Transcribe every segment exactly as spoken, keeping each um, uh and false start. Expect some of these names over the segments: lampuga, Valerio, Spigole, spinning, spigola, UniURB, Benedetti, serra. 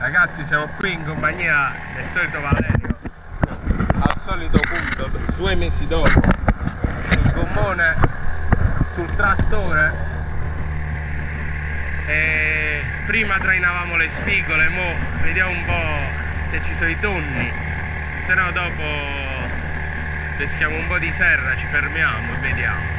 Ragazzi, siamo qui in compagnia del solito Valerio, al solito punto, due mesi dopo, sul gommone, sul trattore. E prima trainavamo le spigole, mo vediamo un po' se ci sono i tonni, se no dopo peschiamo un po' di serra, ci fermiamo e vediamo.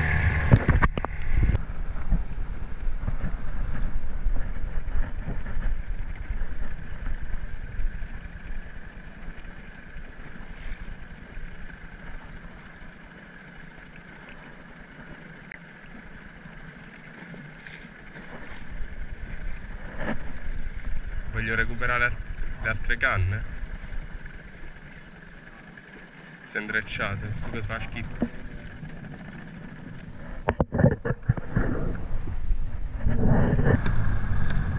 Voglio recuperare alt le altre canne. Si è indrecciato, sto cosa fa schifo.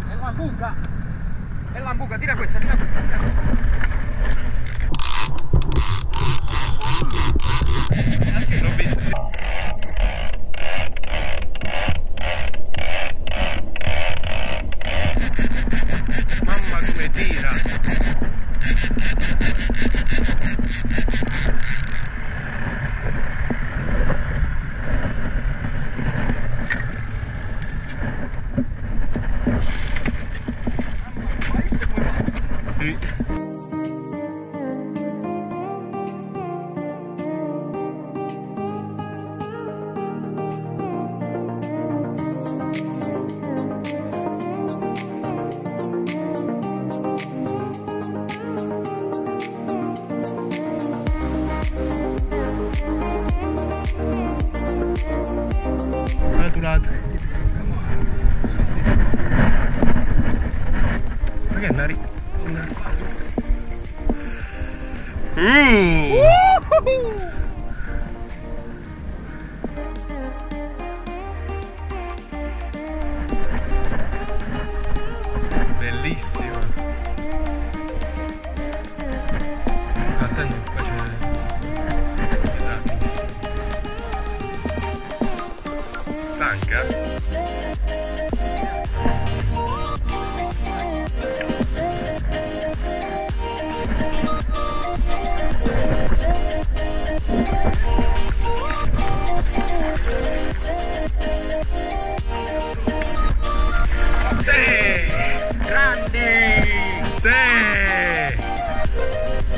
È lampuga! È lampuga, tira questa, tira questa, tira questa. L'ho visto, sì. Perché andare? Si andare qua. Mm. Uh-huh. Bellissimo. Attento, qua c'è. Stanca? Sì! Grande! Sì!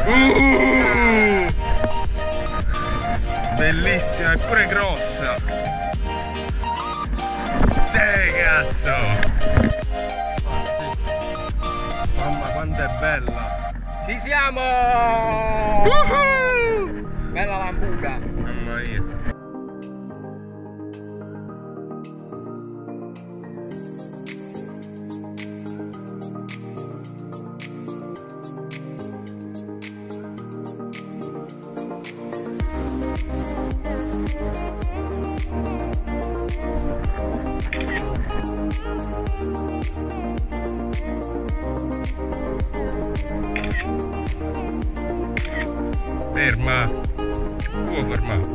Uh! Bellissima, è pure grossa! Sei cazzo! Mamma quanto è bella! Ci siamo! Uh-huh! Bella lampuga! Mamma mia! Ferma, può fermare.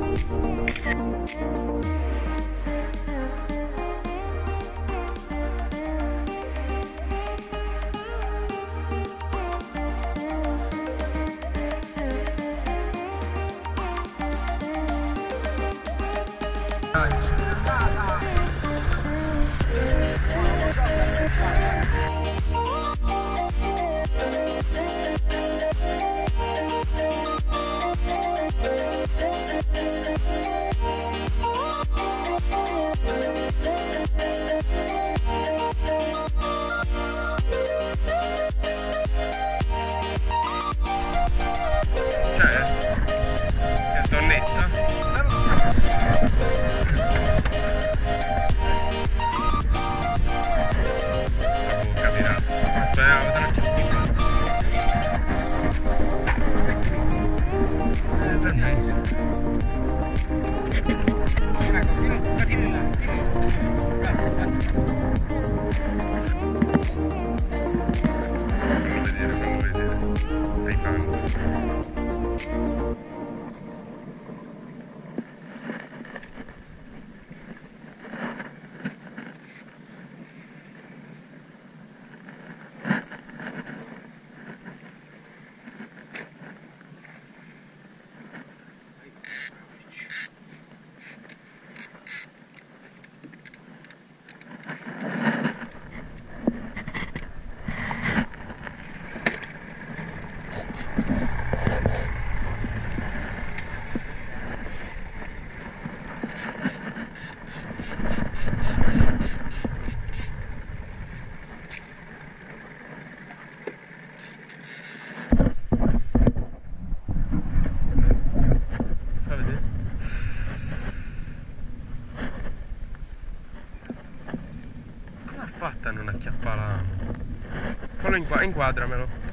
Thank you. Eccolo, inqu- inquadramelo.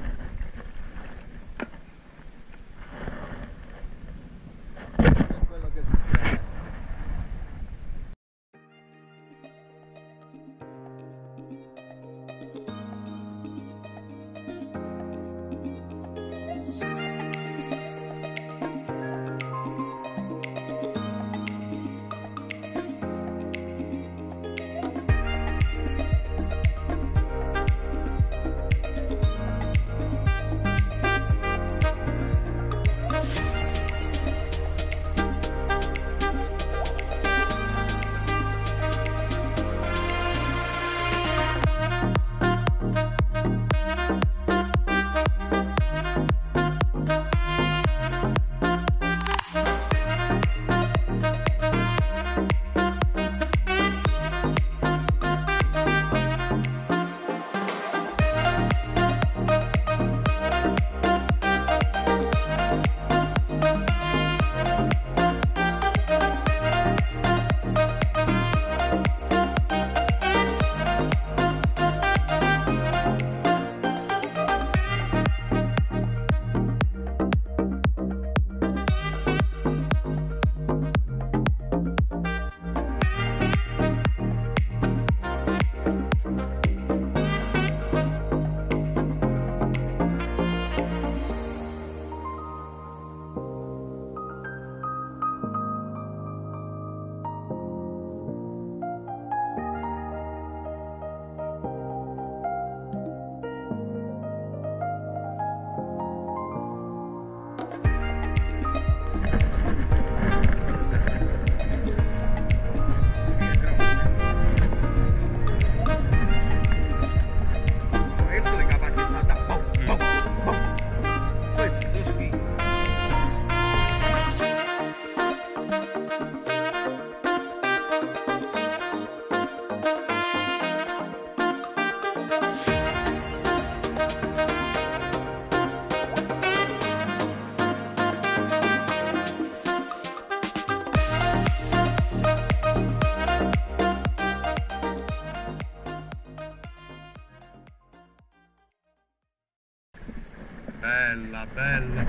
Bella, bella.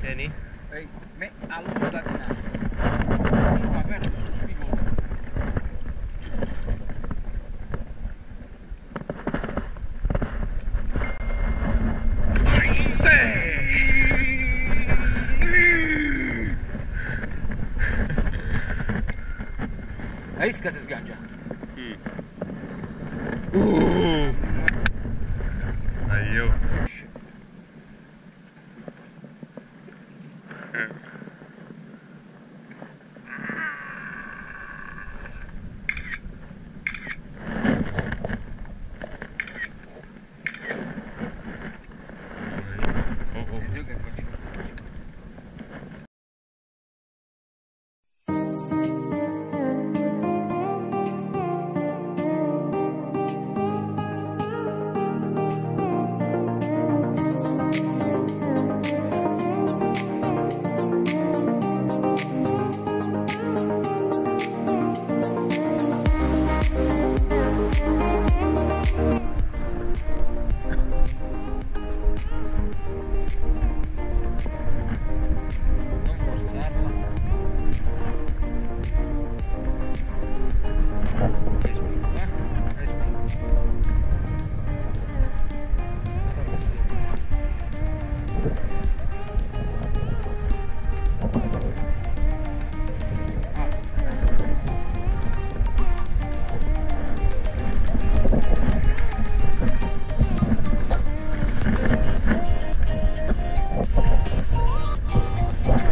Vieni. Ehi, me allora ho aperto su Spigole. La isca si sgancia. Mm. Uh. Io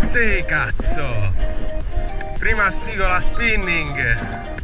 sì, cazzo! Prima Spigola spinning,